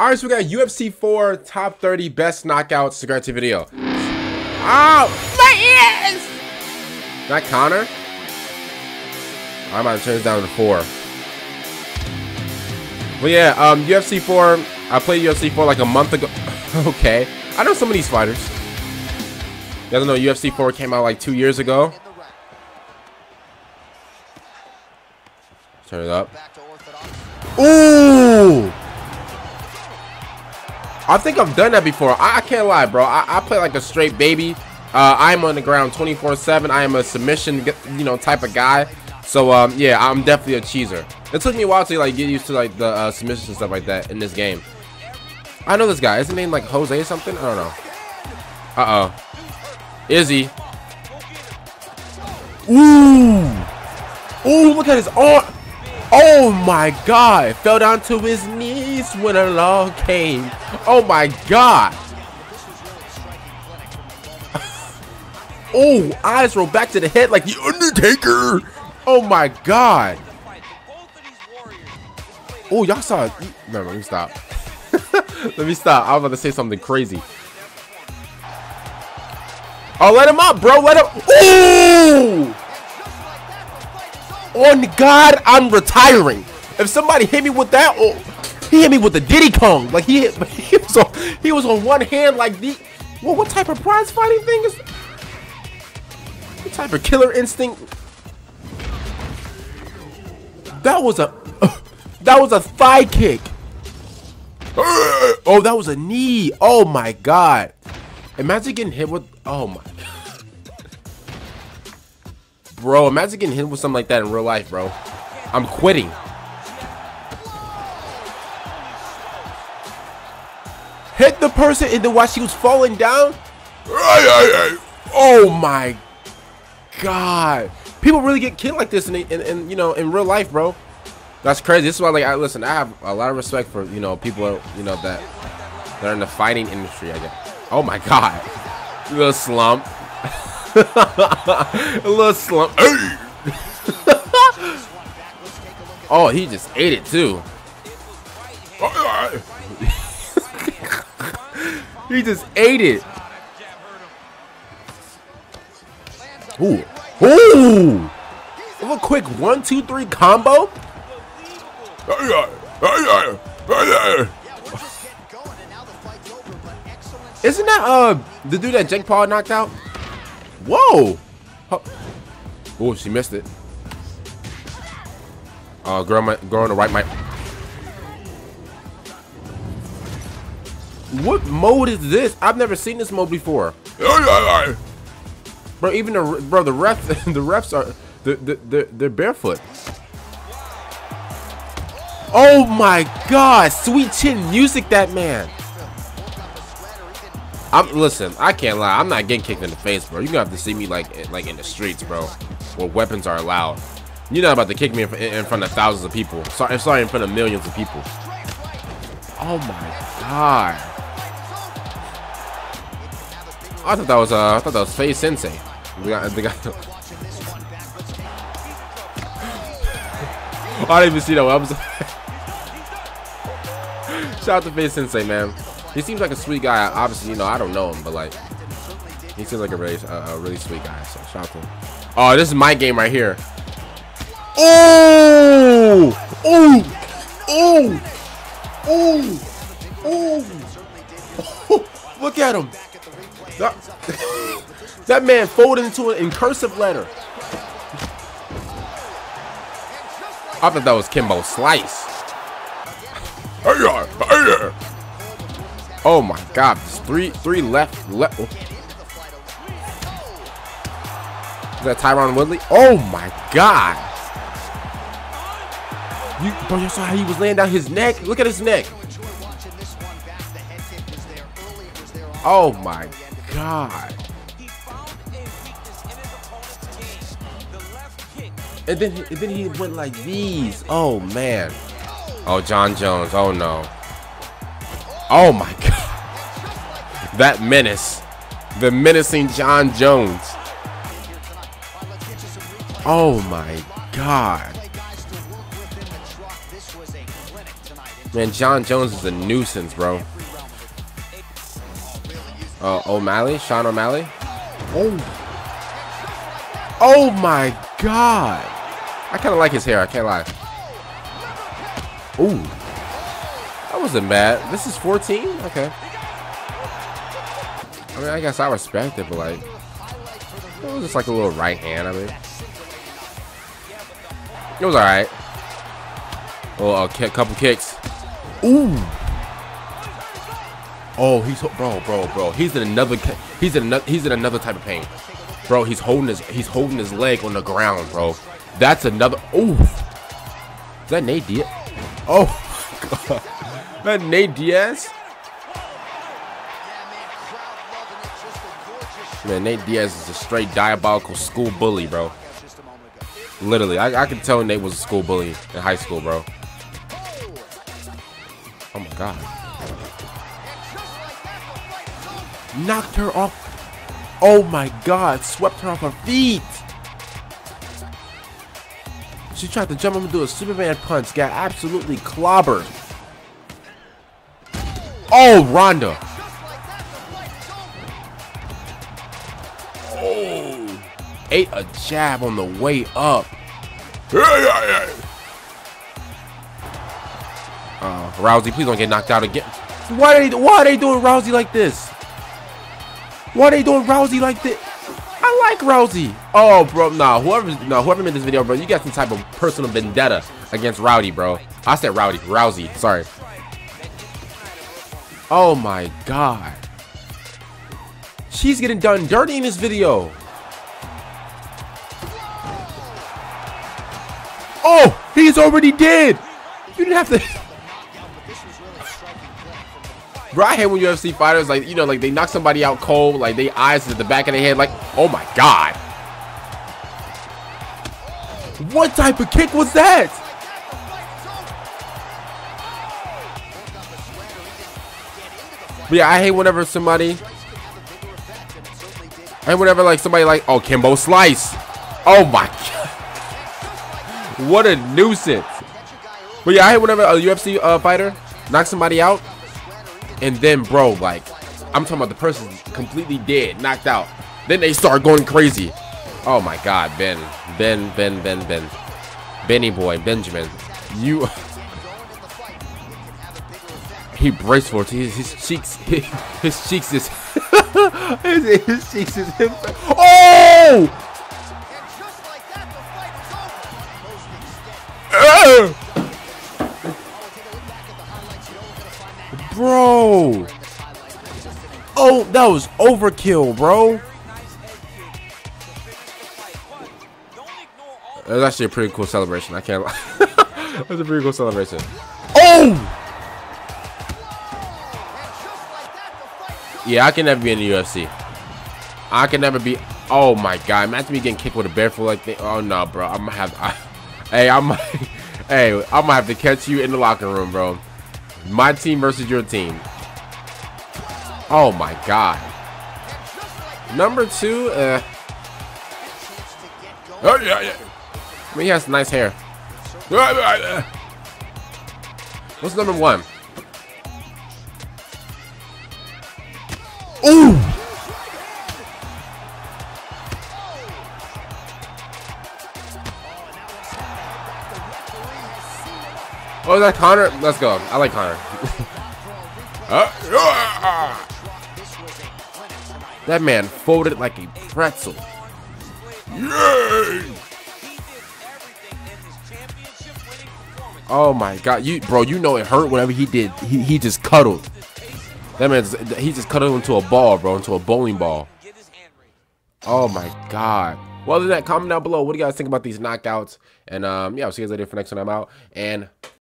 All right, so we got UFC 4 top 30 best knockouts to go to video. Oh, my ears! That Conor? I might turn this down to 4. But yeah, UFC 4. I played UFC 4 like a month ago. Okay, I know some of these fighters. You guys know UFC 4 came out like 2 years ago. Turn it up. Ooh! I think I've done that before. I can't lie, bro. I play like a straight baby. I'm on the ground 24/7. I am a submission, you know, type of guy. So yeah, I'm definitely a cheeser. It took me a while to like get used to like the submissions and stuff like that in this game. I know this guy. Is his name like Jose or something? I don't know. Uh oh, Izzy. Ooh, ooh, look at his arm. Oh my God! Fell down to his knees when a law came. Oh my God! Oh, eyes roll back to the head like the Undertaker. Oh my God! Oh, y'all saw it. No, let me stop. Let me stop. I was about to say something crazy. Oh, let him up, bro. Let him. Ooh! On God, I'm retiring. If somebody hit me with that, oh, he hit me with the Diddy Kong. Like he was on one hand like the. Well, what type of prize fighting thing is? What type of killer instinct? That was a thigh kick. Oh, that was a knee. Oh my God! Imagine getting hit with. Oh my. Bro, imagine getting hit with something like that in real life, bro. I'm quitting. Hit the person in the while she was falling down. Oh my God. People really get killed like this in you know, in real life, bro. That's crazy. This is why, like, listen, I have a lot of respect for, you know, people, you know, that are in the fighting industry, I guess. Oh my God. Little slump. A little slump. Oh, he just ate it too. He just ate it. Ooh. Ooh. A little quick 1-2-3 combo. Isn't that the dude that Jake Paul knocked out? Whoa! Oh, she missed it. Girl on the right mic. What mode is this? I've never seen this mode before. Bro, even the refs, are they're barefoot. Oh my God! Sweet chin music, that man. Listen, I can't lie. I'm not getting kicked in the face, bro. You're gonna have to see me like in the streets, bro, where weapons are allowed. You're not about to kick me in front of thousands of people. Sorry, in front of millions of people. Oh my God! I thought that was FaZe Sensei. I didn't even see that one. Shout out to FaZe Sensei, man. He seems like a sweet guy. Obviously, you know, I don't know him, but like, he seems like a really sweet guy. So shout out to him. Oh, this is my game right here. Oh, oh, oh, oh, oh! Look at him. That man folded into an incursive letter. I thought that was Kimbo Slice. Oh my God! Three left. Is that Tyrone Woodley? Oh my God! You saw how he was laying down his neck. Look at his neck. Oh my God! And then he went like these. Oh man! Oh, Jon Jones. Oh no! Oh my God! That menace, the menacing Jon Jones. Oh my God! Man, Jon Jones is a nuisance, bro. O'Malley, Sean O'Malley. Oh my God! I kind of like his hair. I can't lie. Ooh, that wasn't bad. This is 14. Okay. I mean, I guess I respect it, but like, it was just like a little right hand. I mean, it was all right. Oh, a couple kicks. Ooh. Oh, he's bro. He's in another type of pain, bro. He's holding his leg on the ground, bro. That's another. Ooh. Is that Nate Diaz? Oh, God. That Nate Diaz. Man, Nate Diaz is a straight diabolical school bully, bro. Literally, I could tell Nate was a school bully in high school, bro. Oh my God. Knocked her off. Oh my God, swept her off her feet. She tried to jump up and do a Superman punch, got absolutely clobbered. Oh, Ronda. Oh, ate a jab on the way up. Rousey, please don't get knocked out again. Why are they doing Rousey like this? Why are they doing Rousey like this? I like Rousey. Oh, bro, nah. Whoever made this video, bro, you got some type of personal vendetta against Rowdy, bro. I said Rowdy, Rousey. Sorry. Oh my God. She's getting done dirty in this video. Oh, he's already dead. You didn't have to. Bro, I hate when UFC fighters, like, you know, like they knock somebody out cold, like they eyes to the back of their head, like, oh my God. What type of kick was that? But yeah, I hate whenever like somebody like, oh, Kimbo Slice. Oh my God. What a nuisance. But yeah, I hate whenever a UFC fighter knocks somebody out. And then, bro, like, I'm talking about the person completely dead, knocked out. Then they start going crazy. Oh my God, Ben. Benny boy, Benjamin. You. He braced for it. His cheeks is. his cheeks is. Oh! Bro, oh, that was overkill, bro. That's actually a pretty cool celebration. I can't lie. That's a pretty cool celebration. Oh, yeah, I can never be in the UFC. I can never be. Oh my God, imagine me getting kicked with a barefoot like thing. Oh no, bro, I'm gonna have. Hey, I'm gonna have to catch you in the locker room, bro. My team versus your team. Oh my God. Number 2. Oh yeah. I mean, he has nice hair. What's number 1? Ooh. Oh, is that Conor? Let's go. I like Conor. That man folded like a pretzel. Yay! Oh my God, you know it hurt whenever he did. He just cuddled. That man, he just cuddled into a ball, bro, into a bowling ball. Oh my God. Well, other than that, comment down below what do you guys think about these knockouts, and yeah, I'll see you guys later for next one. I'm out and.